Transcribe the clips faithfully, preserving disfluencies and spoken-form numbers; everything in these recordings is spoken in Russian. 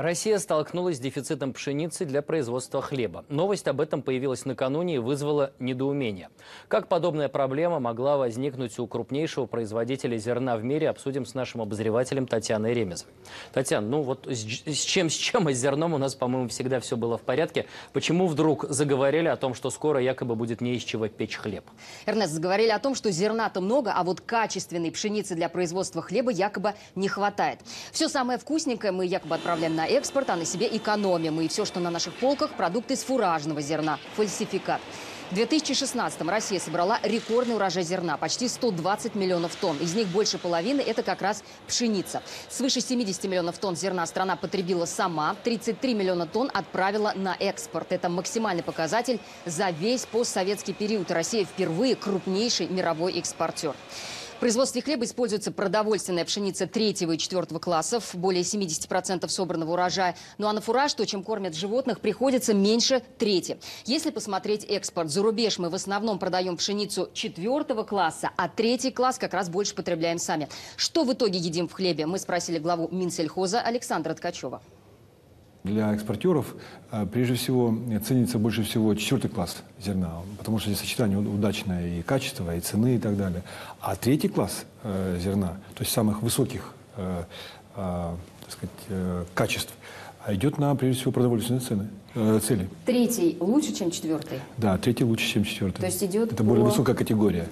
Россия столкнулась с дефицитом пшеницы для производства хлеба. Новость об этом появилась накануне и вызвала недоумение. Как подобная проблема могла возникнуть у крупнейшего производителя зерна в мире, обсудим с нашим обозревателем Татьяной Ремезовой. Татьяна, ну вот с чем, с чем, а с зерном у нас, по-моему, всегда все было в порядке. Почему вдруг заговорили о том, что скоро якобы будет не из чего печь хлеб? Эрнест, заговорили о том, что зерна-то много, а вот качественной пшеницы для производства хлеба якобы не хватает. Все самое вкусненькое мы якобы отправляем на экспорт, а на себе экономим. И все, что на наших полках, продукты из фуражного зерна. Фальсификат. В две тысячи шестнадцатом Россия собрала рекордный урожай зерна, почти сто двадцать миллионов тонн. Из них больше половины – это как раз пшеница. Свыше семидесяти миллионов тонн зерна страна потребила сама, тридцать три миллиона тонн отправила на экспорт. Это максимальный показатель за весь постсоветский период. Россия впервые крупнейший мировой экспортер. В производстве хлеба используется продовольственная пшеница третьего и четвертого классов, более семидесяти процентов собранного урожая. Ну а на фураж, то, чем кормят животных, приходится меньше трети. Если посмотреть экспорт за рубеж, мы в основном продаем пшеницу четвертого класса, а третий класс как раз больше потребляем сами. Что в итоге едим в хлебе? Мы спросили главу Минсельхоза Александра Ткачева. Для экспортеров, прежде всего, ценится больше всего четвертый класс зерна, потому что здесь сочетание удачное и качество, и цены, и так далее. А третий класс зерна, то есть самых высоких, так сказать, качеств, идет на, прежде всего, продовольственные цены, э, цели. Третий лучше, чем четвертый? Да, третий лучше, чем четвертый. То есть идет Это по... более высокая категория.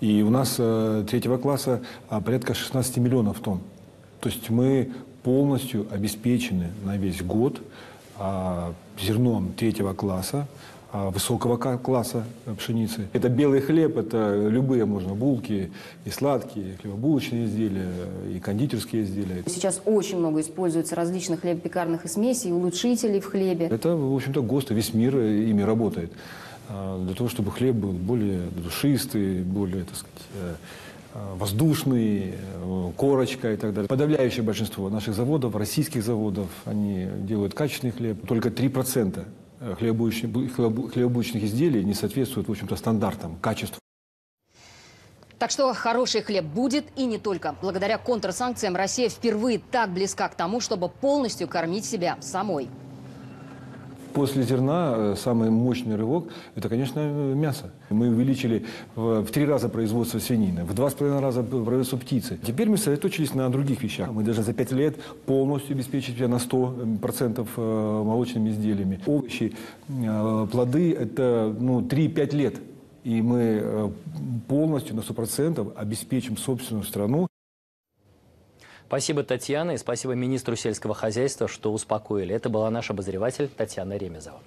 И у нас э, третьего класса э, порядка шестнадцати миллионов тонн. То есть мы полностью обеспечены на весь год а, зерном третьего класса, а, высокого класса пшеницы. Это белый хлеб, это любые можно булки, и сладкие, и хлебобулочные изделия, и кондитерские изделия. Сейчас очень много используется различных хлебопекарных и смесей, улучшителей в хлебе. Это, в общем-то, ГОСТ, весь мир ими работает. А, для того, чтобы хлеб был более душистый, более, так сказать, воздушный, корочка и так далее. Подавляющее большинство наших заводов, российских заводов, они делают качественный хлеб. Только три процента хлебобулочных, хлебобулочных изделий не соответствуют, в общем-то, стандартам, качеству. Так что хороший хлеб будет и не только. Благодаря контрсанкциям Россия впервые так близка к тому, чтобы полностью кормить себя самой. После зерна самый мощный рывок – это, конечно, мясо. Мы увеличили в три раза производство свинины, в два с половиной раза производство птицы. Теперь мы сосредоточились на других вещах. Мы должны за пять лет полностью обеспечить себя на сто процентов молочными изделиями. Овощи, плоды – это ну, три-пять лет. И мы полностью на сто процентов обеспечим собственную страну. Спасибо, Татьяна, и спасибо министру сельского хозяйства, что успокоили. Это была наш обозреватель Татьяна Ремезова.